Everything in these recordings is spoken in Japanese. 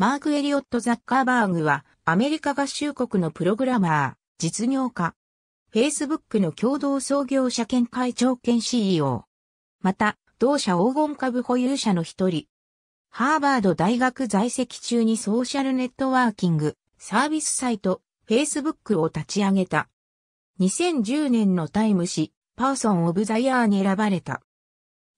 マーク・エリオット・ザッカーバーグはアメリカ合衆国のプログラマー、実業家。Facebook の共同創業者兼会長兼 CEO。また、同社黄金株保有者の一人。ハーバード大学在籍中にソーシャルネットワーキング、サービスサイト、Facebook を立ち上げた。2010年のタイム誌、パーソン・オブ・ザ・イヤーに選ばれた。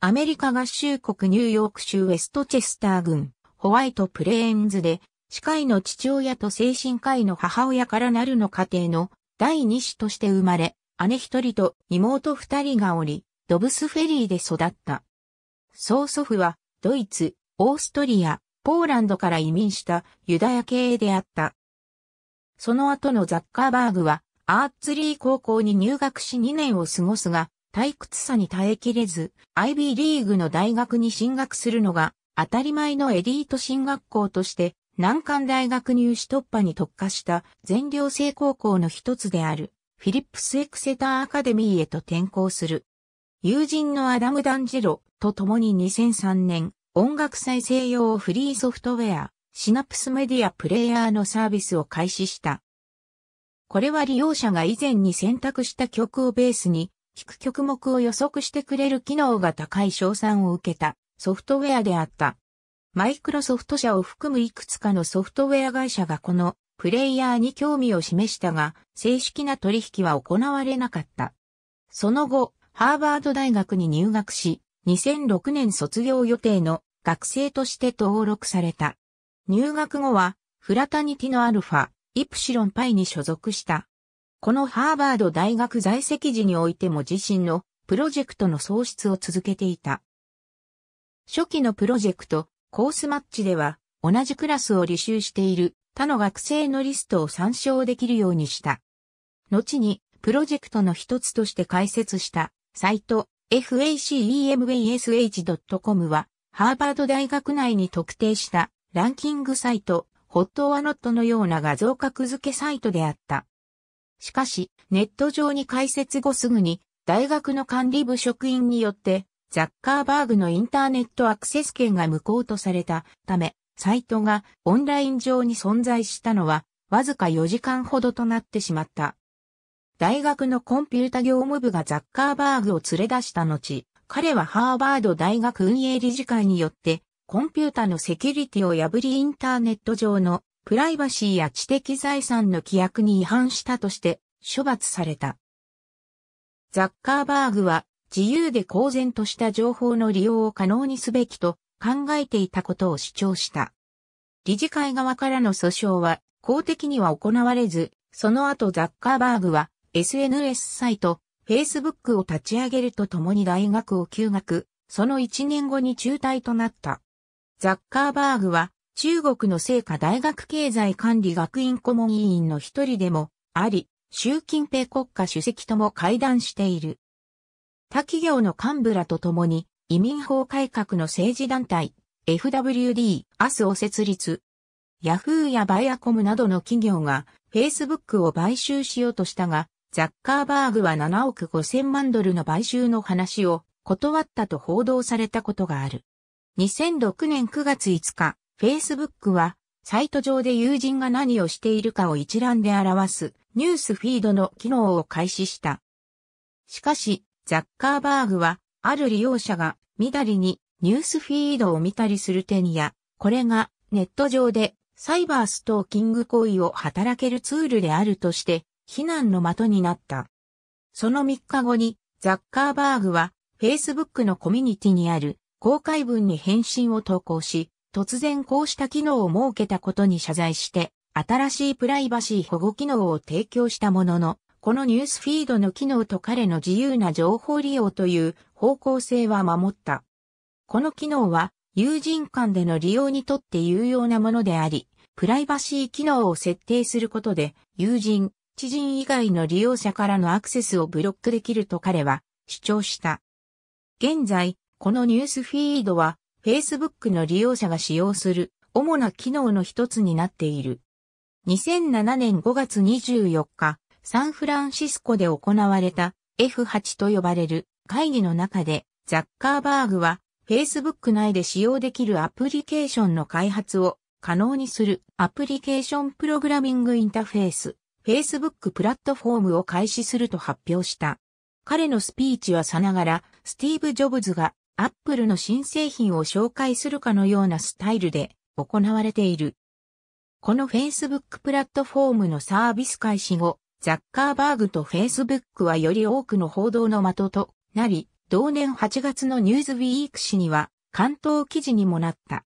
アメリカ合衆国ニューヨーク州ウェストチェスター郡、ホワイトプレーンズで、歯科医の父親と精神科医の母親からなるの家庭の第二子として生まれ、姉一人と妹二人がおり、ドブスフェリーで育った。曽祖父は、ドイツ、オーストリア、ポーランドから移民したユダヤ系であった。その後のザッカーバーグは、アーツリー高校に入学し2年を過ごすが、退屈さに耐えきれず、アイビーリーグの大学に進学するのが、当たり前のエリート進学校として、難関大学入試突破に特化した全寮制高校の一つである、フィリップス・エクセター・アカデミーへと転校する。友人のアダム・ダンジェロと共に2003年、音楽再生用フリーソフトウェア、シナプスメディアプレイヤーのサービスを開始した。これは利用者が以前に選択した曲をベースに、聴く曲目を予測してくれる機能が高い賞賛を受けたソフトウェアであった。マイクロソフト社を含むいくつかのソフトウェア会社がこのプレイヤーに興味を示したが、正式な取引は行われなかった。その後、ハーバード大学に入学し、2006年卒業予定の学生として登録された。入学後は、フラタニティのアルファ、イプシロンパイに所属した。このハーバード大学在籍時においても自身のプロジェクトの創出を続けていた。初期のプロジェクト、コースマッチでは同じクラスを履修している他の学生のリストを参照できるようにした。後にプロジェクトの一つとして開設したサイト FWD.us はハーバード大学内に特定したランキングサイト Hot or Not のような画像格付けサイトであった。しかし、ネット上に開設後すぐに大学の管理部職員によってザッカーバーグのインターネットアクセス権が無効とされたため、サイトがオンライン上に存在したのはわずか4時間ほどとなってしまった。大学のコンピュータ業務部がザッカーバーグを連れ出した後、彼はハーバード大学運営理事会によってコンピュータのセキュリティを破りインターネット上のプライバシーや知的財産の規約に違反したとして処罰された。ザッカーバーグは自由で公然とした情報の利用を可能にすべきと考えていたことを主張した。理事会側からの訴訟は公的には行われず、その後ザッカーバーグは SNS サイト、Facebook を立ち上げるとともに大学を休学、その1年後に中退となった。ザッカーバーグは中国の清華大学経済管理学院顧問委員の一人でもあり、習近平国家主席とも会談している。他企業の幹部らと共に移民法改革の政治団体 FWD.us を設立。ヤフーやバイアコムなどの企業が Facebook を買収しようとしたが、ザッカーバーグは7億5000万ドルの買収の話を断ったと報道されたことがある。2006年9月5日、Facebook はサイト上で友人が何をしているかを一覧で表すニュースフィードの機能を開始した。しかし、ザッカーバーグは、ある利用者が、みだりにニュースフィードを見たりする点や、これがネット上でサイバーストーキング行為を働けるツールであるとして、非難の的になった。その3日後に、ザッカーバーグは、Facebook のコミュニティにある公開文に返信を投稿し、突然こうした機能を設けたことに謝罪して、新しいプライバシー保護機能を提供したものの、このニュースフィードの機能と彼の自由な情報利用という方向性は守った。この機能は友人間での利用にとって有用なものであり、プライバシー機能を設定することで友人、知人以外の利用者からのアクセスをブロックできると彼は主張した。現在、このニュースフィードは Facebook の利用者が使用する主な機能の一つになっている。2007年5月24日、サンフランシスコで行われた F8 と呼ばれる会議の中でザッカーバーグは Facebook 内で使用できるアプリケーションの開発を可能にするアプリケーションプログラミングインターフェース、Facebook プラットフォームを開始すると発表した。彼のスピーチはさながら、スティーブ・ジョブズが Apple の新製品を紹介するかのようなスタイルで行われている。この Facebook プラットフォームのサービス開始後、ザッカーバーグと Facebook はより多くの報道の的となり、同年8月のニューズウィーク誌には関東記事にもなった。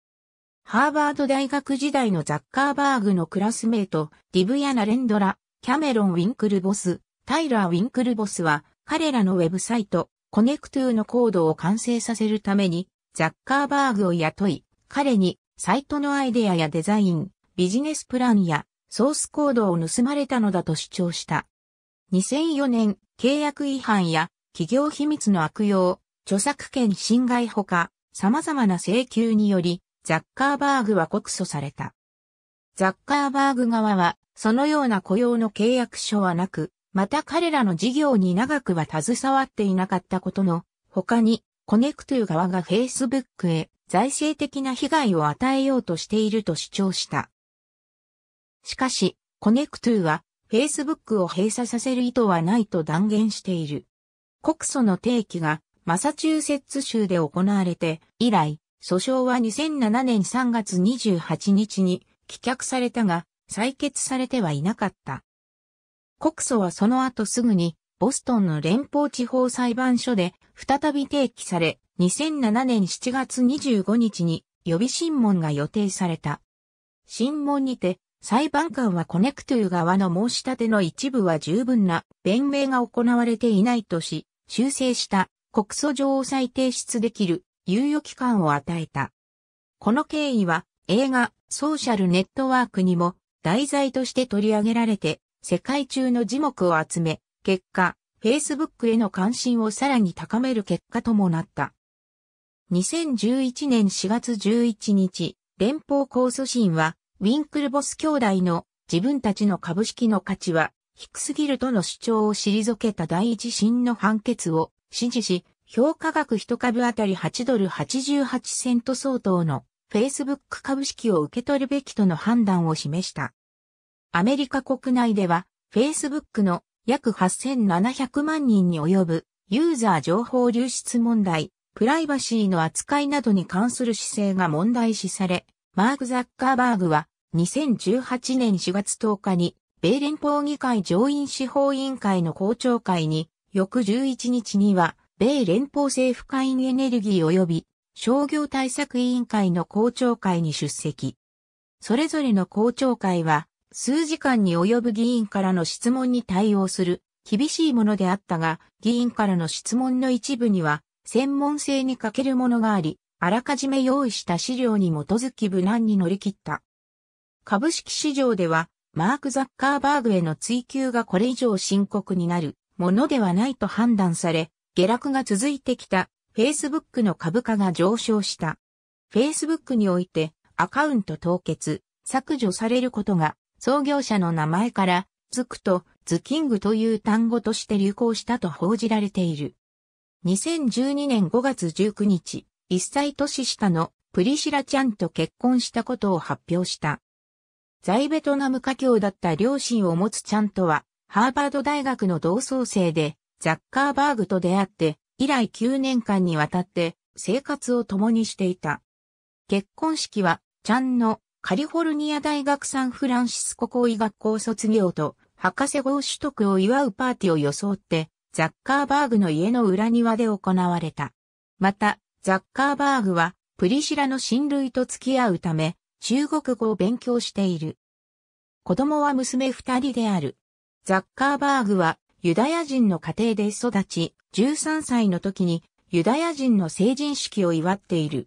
ハーバード大学時代のザッカーバーグのクラスメイト、ディブやナレンドラ、キャメロン・ウィンクルボス、タイラー・ウィンクルボスは、彼らのウェブサイト、コネクトゥのコードを完成させるために、ザッカーバーグを雇い、彼にサイトのアイデアやデザイン、ビジネスプランやソースコードを盗まれたのだと主張した。2004年、契約違反や企業秘密の悪用、著作権侵害ほか、様々な請求により、ザッカーバーグは告訴された。ザッカーバーグ側は、そのような雇用の契約書はなく、また彼らの事業に長くは携わっていなかったことの、他に、コネクトゥ側が Facebook へ財政的な被害を与えようとしていると主張した。しかし、コネクトゥは Facebook を閉鎖させる意図はないと断言している。告訴の提起がマサチューセッツ州で行われて以来、訴訟は2007年3月28日に棄却されたが、採決されてはいなかった。告訴はその後すぐに、ボストンの連邦地方裁判所で再び提起され、2007年7月25日に予備審問が予定された。審問にて、裁判官はコネクトゥ側の申し立ての一部は十分な弁明が行われていないとし、修正した告訴状を再提出できる猶予期間を与えた。この経緯は映画ソーシャルネットワークにも題材として取り上げられて世界中の耳目を集め、結果、Facebook への関心をさらに高める結果ともなった。2011年4月11日、連邦控訴審は、ウィンクルボス兄弟の自分たちの株式の価値は低すぎるとの主張を退けた第一審の判決を支持し、評価額1株当たり$8.88相当の Facebook 株式を受け取るべきとの判断を示した。アメリカ国内では Facebook の約8700万人に及ぶユーザー情報流出問題、プライバシーの扱いなどに関する姿勢が問題視され、マーク・ザッカーバーグは2018年4月10日に米連邦議会上院司法委員会の公聴会に翌11日には米連邦政府会議エネルギー及び商業対策委員会の公聴会に出席。それぞれの公聴会は数時間に及ぶ議員からの質問に対応する厳しいものであったが、議員からの質問の一部には専門性に欠けるものがあり、あらかじめ用意した資料に基づき無難に乗り切った。株式市場では、マーク・ザッカーバーグへの追及がこれ以上深刻になるものではないと判断され、下落が続いてきた Facebook の株価が上昇した。Facebook においてアカウント凍結、削除されることが創業者の名前から付くとズキングという単語として流行したと報じられている。2012年5月19日。1歳年下のプリシラちゃんと結婚したことを発表した。在ベトナム華僑だった両親を持つちゃんとは、ハーバード大学の同窓生で、ザッカーバーグと出会って、以来9年間にわたって生活を共にしていた。結婚式は、ちゃんのカリフォルニア大学サンフランシスコ工医学校卒業と、博士号取得を祝うパーティーを装って、ザッカーバーグの家の裏庭で行われた。また、ザッカーバーグはプリシラの親類と付き合うため中国語を勉強している。子供は娘2人である。ザッカーバーグはユダヤ人の家庭で育ち、13歳の時にユダヤ人の成人式を祝っている。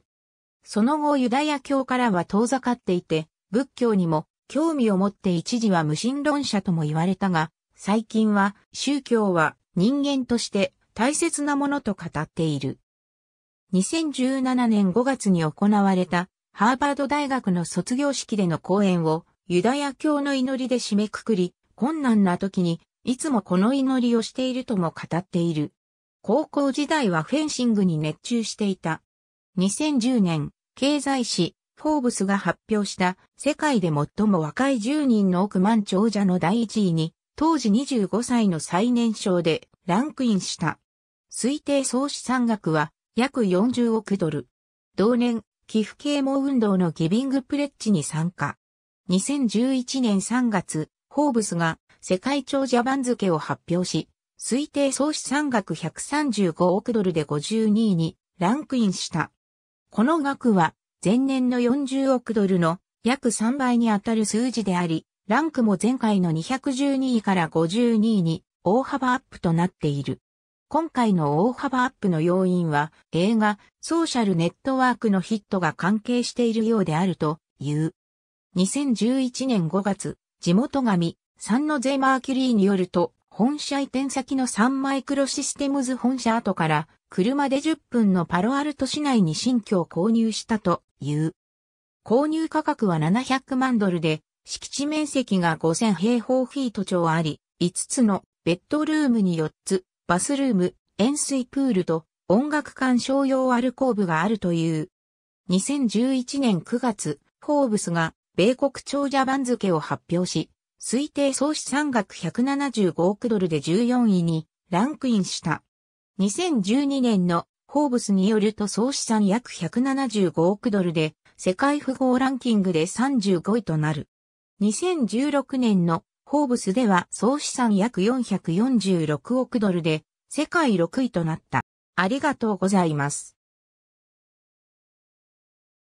その後ユダヤ教からは遠ざかっていて、仏教にも興味を持って一時は無神論者とも言われたが、最近は宗教は人間として大切なものと語っている。2017年5月に行われたハーバード大学の卒業式での講演をユダヤ教の祈りで締めくくり、困難な時にいつもこの祈りをしているとも語っている。高校時代はフェンシングに熱中していた。2010年、経済誌フォーブスが発表した世界で最も若い10人の億万長者の第1位に、当時25歳の最年少でランクインした。推定総資産額は約40億ドル。同年、寄付啓蒙運動のギビングプレッジに参加。2011年3月、フォーブスが世界長者番付を発表し、推定総資産額135億ドルで52位にランクインした。この額は前年の40億ドルの約3倍にあたる数字であり、ランクも前回の212位から52位に大幅アップとなっている。今回の大幅アップの要因は映画ソーシャルネットワークのヒットが関係しているようであるという。2011年5月、地元紙サンノゼマーキュリーによると、本社移転先のサンマイクロシステムズ本社跡から車で10分のパロアルト市内に新居を購入したという。購入価格は700万ドルで敷地面積が5000平方フィート超あり、5つのベッドルームに4つ、バスルーム、塩水プールと音楽鑑賞用アルコーブがあるという。2011年9月、フォーブスが米国長者番付を発表し、推定総資産額175億ドルで14位にランクインした。2012年のフォーブスによると総資産約175億ドルで世界富豪ランキングで35位となる。2016年のフォーブスでは総資産約446億ドルで世界6位となった。ありがとうございます。